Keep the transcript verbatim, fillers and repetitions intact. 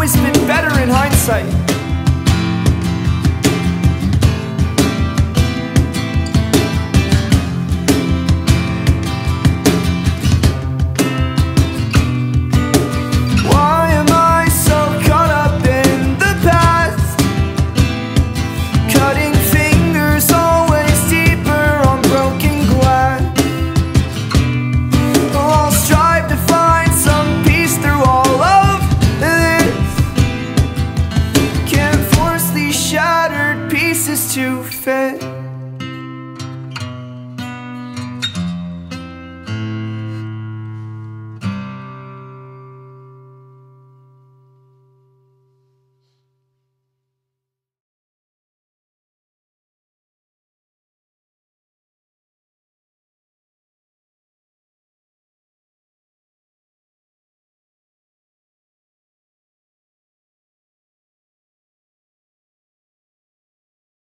always been better in hindsight.